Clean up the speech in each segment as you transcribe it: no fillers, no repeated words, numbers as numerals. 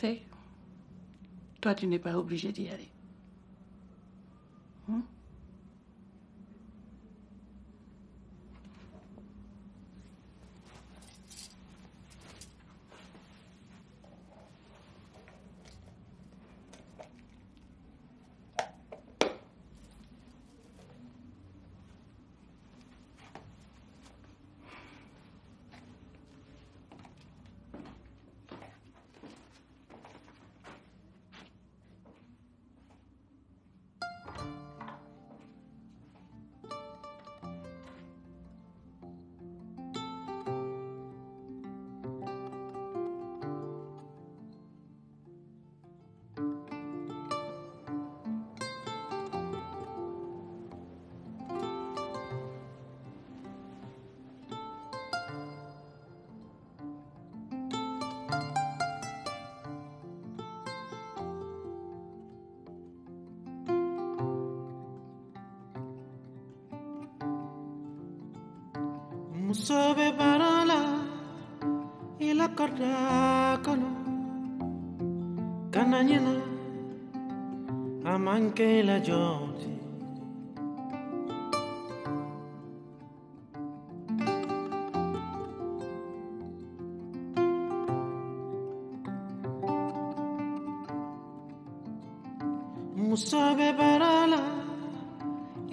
sais, toi, tu n'es pas obligé d'y aller. Hein? Musobe barala ila kordakolo kananyela amanke la joti musobe barala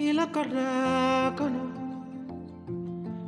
ila kordakolo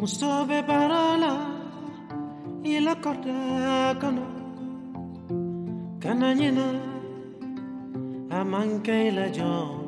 Musobe barala ila kordakano kananyena amanke la jo